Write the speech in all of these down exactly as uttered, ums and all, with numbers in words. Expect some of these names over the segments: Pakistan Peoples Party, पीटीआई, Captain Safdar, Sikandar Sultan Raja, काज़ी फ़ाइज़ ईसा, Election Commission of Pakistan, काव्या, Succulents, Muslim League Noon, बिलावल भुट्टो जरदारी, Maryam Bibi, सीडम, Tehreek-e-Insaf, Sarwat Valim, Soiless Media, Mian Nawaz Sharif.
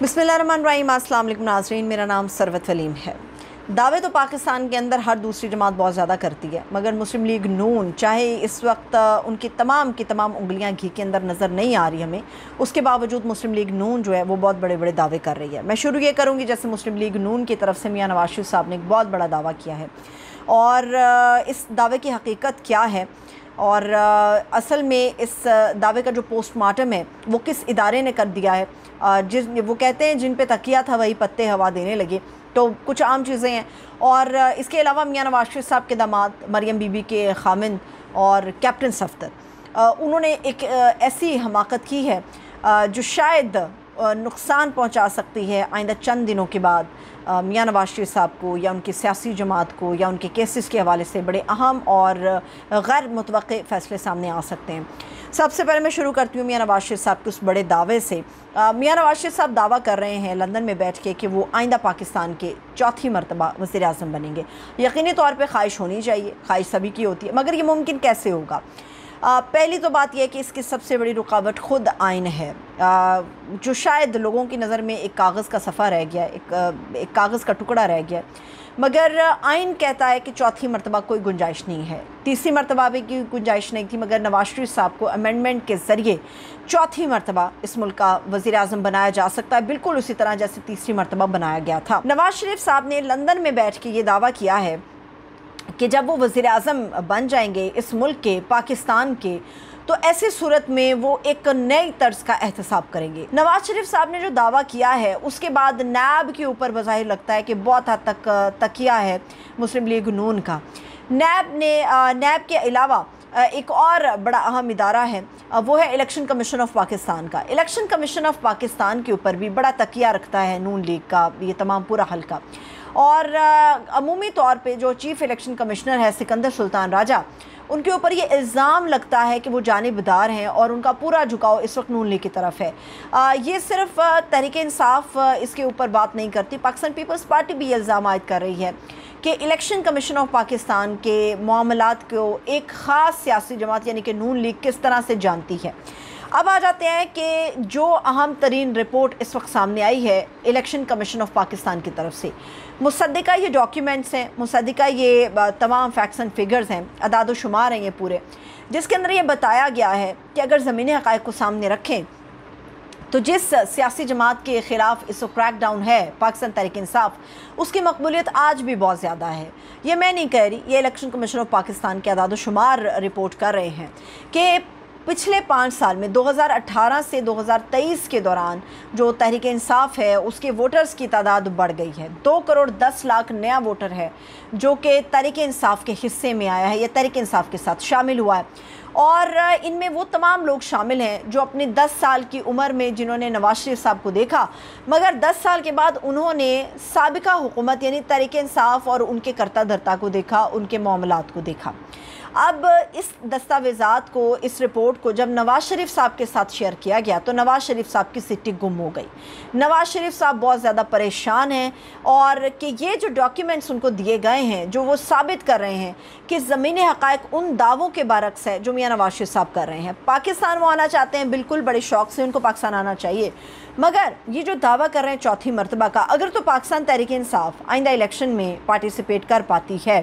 बिस्मिल्लाहिर्रहमानिर्रहीम, अस्सलाम वालेकुम नाज़रीन। मेरा नाम सरवत वलीम है। दावे तो पाकिस्तान के अंदर हर दूसरी जमात बहुत ज़्यादा करती है, मगर मुस्लिम लीग नून चाहे इस वक्त उनकी तमाम की तमाम उंगलियां घी के अंदर नज़र नहीं आ रही हमें, उसके बावजूद मुस्लिम लीग नून जो है वो बहुत बड़े बड़े दावे कर रही है। मैं शुरू ये करूँगी जैसे मुस्लिम लीग नून की तरफ से मियां नवाज शरीफ साहब ने एक बहुत बड़ा दावा किया है, और इस दावे की हकीकत क्या है और असल में इस दावे का जो पोस्टमार्टम है वो किस इदारे ने कर दिया है, जिस वो कहते हैं जिन पे तकिया था वही पत्ते हवा देने लगे, तो कुछ आम चीज़ें हैं। और इसके अलावा मियां नवाज शरीफ साहब के दामाद मरियम बीबी के खामिंद और कैप्टन सफदर, उन्होंने एक ऐसी हमाकत की है जो शायद नुकसान पहुंचा सकती है आइंदा चंद दिनों के बाद मियां नवाज शरीफ साहब को या उनकी सियासी जमात को या उनके केसेस के हवाले से बड़े अहम और गैर मुतवक़्क़े फ़ैसले सामने आ सकते हैं। सबसे पहले मैं शुरू करती हूँ मियां नवाज शरीफ साहब के उस बड़े दावे से। मियां नवाज शरीफ साहब दावा कर रहे हैं लंदन में बैठ के कि वो आइंदा पाकिस्तान के चौथी मरतबा वज़ीर-ए-आज़म बनेंगे। यकीनी तौर पर ख्वाहिश होनी चाहिए, ख्वाहिश सभी की होती है, मगर ये मुमकिन कैसे होगा? आ, पहली तो बात यह है कि इसकी सबसे बड़ी रुकावट ख़ुद आइन है, आ, जो शायद लोगों की नज़र में एक कागज़ का सफ़ा रह गया, एक एक कागज़ का टुकड़ा रह गया, मगर आइन कहता है कि चौथी मरतबा कोई गुंजाइश नहीं है। तीसरी मरतबा भी की गुंजाइश नहीं थी, मगर नवाज शरीफ साहब को अमेंडमेंट के ज़रिए चौथी मरतबा इस मुल्क का वज़ीर-ए-आज़म बनाया जा सकता है, बिल्कुल उसी तरह जैसे तीसरी मरतबा बनाया गया था। नवाज शरीफ साहब ने लंदन में बैठ के ये दावा किया है कि जब वो वज़ीर-ए-आज़म बन जाएंगे इस मुल्क के, पाकिस्तान के, तो ऐसी सूरत में वो एक नए तर्ज का एहतसाब करेंगे। नवाज शरीफ साहब ने जो दावा किया है उसके बाद नैब के ऊपर बज़ाहिर लगता है कि बहुत हद तक तकिया है मुस्लिम लीग नून का। नैब ने नैब के अलावा एक और बड़ा अहम इदारा है, वो है इलेक्शन कमीशन ऑफ पाकिस्तान का। इलेक्शन कमीशन ऑफ पाकिस्तान के ऊपर भी बड़ा तकिया रखता है नून लीग का ये तमाम पूरा हल्का, और अमूमी तौर पे जो चीफ़ इलेक्शन कमिश्नर है सिकंदर सुल्तान राजा, उनके ऊपर ये इल्ज़ाम लगता है कि वो जानिबदार हैं और उनका पूरा झुकाव इस वक्त नून लीग की तरफ है। आ, ये सिर्फ तहरीक-ए-इंसाफ इसके ऊपर बात नहीं करती, पाकिस्तान पीपल्स पार्टी भी ये इल्ज़ाम आयद कर रही है कि इलेक्शन कमीशन ऑफ पाकिस्तान के मामलात को एक ख़ास सियासी जमात यानी कि नून लीग किस तरह से जानती है। अब आ जाते हैं कि जो अहम तरीन रिपोर्ट इस वक्त सामने आई है इलेक्शन कमीशन ऑफ पाकिस्तान की तरफ से, मुसद्दिका ये डॉक्यूमेंट्स हैं, मुसद्दिका ये तमाम फैक्ट्स एंड फिगर्स हैं, अदाद व शुमार हैं ये पूरे, जिसके अंदर ये बताया गया है कि अगर ज़मीनी हक़ाइक़ को सामने रखें तो जिस सियासी जमात के ख़िलाफ़ इस क्रैकडाउन है पाकिस्तान तहरीक इंसाफ, उसकी मकबूलियत आज भी बहुत ज़्यादा है। ये मैं नहीं कह रही, ये इलेक्शन कमीशन ऑफ पाकिस्तान के अदाद व शुमार रिपोर्ट कर रहे हैं कि पिछले पाँच साल में दो हज़ार अठारह से दो हज़ार तेईस के दौरान जो तहरीक इंसाफ है उसके वोटर्स की तादाद बढ़ गई है। दो करोड़ दस लाख नया वोटर है जो कि तहरीक इंसाफ के हिस्से में आया है या तहरीक इंसाफ के साथ शामिल हुआ है, और इनमें वो तमाम लोग शामिल हैं जो अपने दस साल की उम्र में जिन्होंने नवाज शरीफ साहब को देखा, मगर दस साल के बाद उन्होंने साबिका हुकूमत यानी तहरीक इंसाफ और उनके करता धरता को देखा, उनके मामलात को देखा। अब इस दस्तावेज़ात को, इस रिपोर्ट को जब नवाज शरीफ साहब के साथ शेयर किया गया तो नवाज शरीफ साहब की सिट्टी गुम हो गई। नवाज शरीफ साहब बहुत ज़्यादा परेशान हैं और कि ये जो डॉक्यूमेंट्स उनको दिए गए हैं जो वो साबित कर रहे हैं कि ज़मीनी हक़ाइक़ उन दावों के बरअक्स है जो मियां नवाज शरीफ साहब कर रहे हैं। पाकिस्तान वो आना चाहते हैं, बिल्कुल बड़े शौक़ से उनको पाकिस्तान आना चाहिए, मगर ये जो दावा कर रहे हैं चौथी मरतबा का, अगर तो पाकिस्तान तहरीक इंसाफ आइंदा इलेक्शन में पार्टिसिपेट कर पाती है,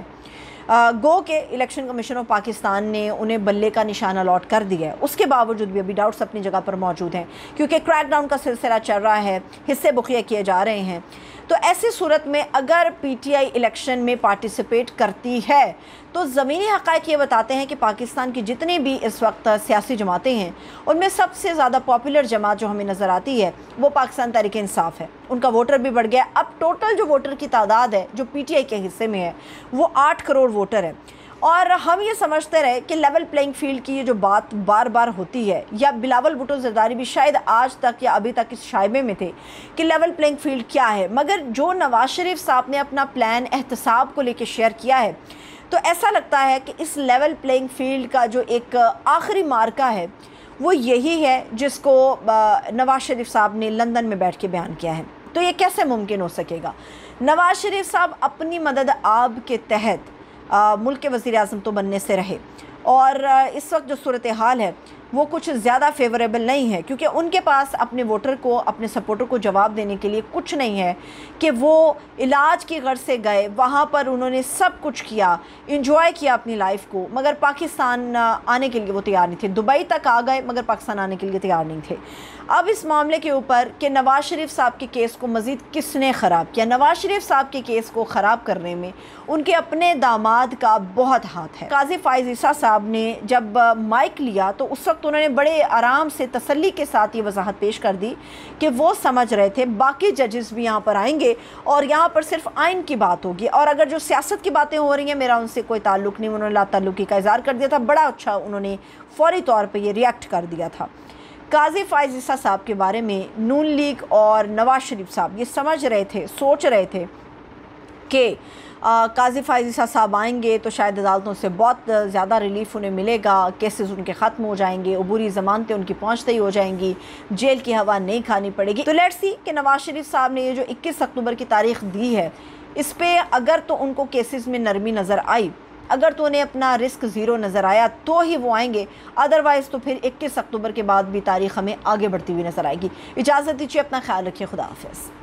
गो के इलेक्शन कमीशन ऑफ पाकिस्तान ने उन्हें बल्ले का निशान अलॉट कर दिया है, उसके बावजूद भी अभी डाउट्स अपनी जगह पर मौजूद हैं क्योंकि क्रैकडाउन का सिलसिला चल रहा है, हिस्से बुखिया किए जा रहे हैं। तो ऐसी सूरत में अगर पीटीआई इलेक्शन में पार्टिसिपेट करती है तो ज़मीनी हक़ाइक़ ये बताते हैं कि पाकिस्तान की जितनी भी इस वक्त सियासी जमातें हैं उनमें सबसे ज़्यादा पॉपुलर जमात जो हमें नज़र आती है वो पाकिस्तान तहरीक इंसाफ है। उनका वोटर भी बढ़ गया, अब टोटल जो वोटर की तादाद है जो पीटीआई के हिस्से में है वो आठ करोड़ वोटर है। और हम ये समझते रहे कि लेवल प्लेइंग फील्ड की ये जो बात बार बार होती है, या बिलावल भुट्टो जरदारी भी शायद आज तक या अभी तक इस शायबे में थे कि लेवल प्लेइंग फील्ड क्या है, मगर जो नवाज शरीफ साहब ने अपना प्लान एहतसाब को लेकर शेयर किया है तो ऐसा लगता है कि इस लेवल प्लेइंग फील्ड का जो एक आखिरी मार्का है वो यही है जिसको नवाज शरीफ साहब ने लंदन में बैठ के बयान किया है। तो ये कैसे मुमकिन हो सकेगा? नवाज शरीफ साहब अपनी मदद आब के तहत आ, मुल्क के वज़ीर-ए-आज़म तो बनने से रहे, और इस वक्त जो सूरत हाल है वो कुछ ज़्यादा फेवरेबल नहीं है, क्योंकि उनके पास अपने वोटर को, अपने सपोर्टर को जवाब देने के लिए कुछ नहीं है कि वो इलाज की गर्ज से गए, वहाँ पर उन्होंने सब कुछ किया, इंजॉय किया अपनी लाइफ को, मगर पाकिस्तान आने के लिए वो तैयार नहीं थे। दुबई तक आ गए मगर पाकिस्तान आने के लिए तैयार नहीं थे। अब इस मामले के ऊपर कि नवाज़ शरीफ साहब के केस को मज़ीद किसने ख़राब किया, नवाज़ शरीफ साहब के केस को ख़राब करने में उनके अपने दामाद का बहुत हाथ है। काज़ी फ़ाइज़ ईसा साहब ने जब माइक लिया तो उस वक्त उन्होंने बड़े आराम से तसल्ली के साथ ये वजाहत पेश कर दी कि वो समझ रहे थे बाकी जजेस भी यहाँ पर आएंगे और यहाँ पर सिर्फ आइन की बात होगी, और अगर जो सियासत की बातें हो रही हैं मेरा उनसे कोई ताल्लुक़ नहीं। उन्होंने लाताल्लुकी का इज़हार कर दिया था। बड़ा अच्छा उन्होंने फ़ौरी तौर पर यह रिएक्ट कर दिया था। काज़ी फ़ाइज़ ईसा साहब के बारे में नून लीग और नवाज़ शरीफ साहब ये समझ रहे थे, सोच रहे थे कि काज़ी फ़ाइज़ ईसा साहब आएंगे तो शायद अदालतों से बहुत ज़्यादा रिलीफ उन्हें मिलेगा, केसेस उनके ख़त्म हो जाएंगे, अबूरी ज़मानतें उनकी पहुँचते ही हो जाएंगी, जेल की हवा नहीं खानी पड़ेगी। तो लेट्स सी कि नवाज़ शरीफ साहब ने ये जो इक्कीस अक्टूबर की तारीख़ दी है इस पर अगर तो उनको केसेस में नरमी नज़र आई, अगर तो उन्हें अपना रिस्क ज़ीरो नज़र आया तो ही वो आएंगे, अदरवाइज़ तो फिर इक्कीस अक्टूबर के बाद भी तारीख़ हमें आगे बढ़ती हुई नज़र आएगी। इजाज़त दीजिए, अपना ख्याल रखिए, खुदा हाफ़िज़।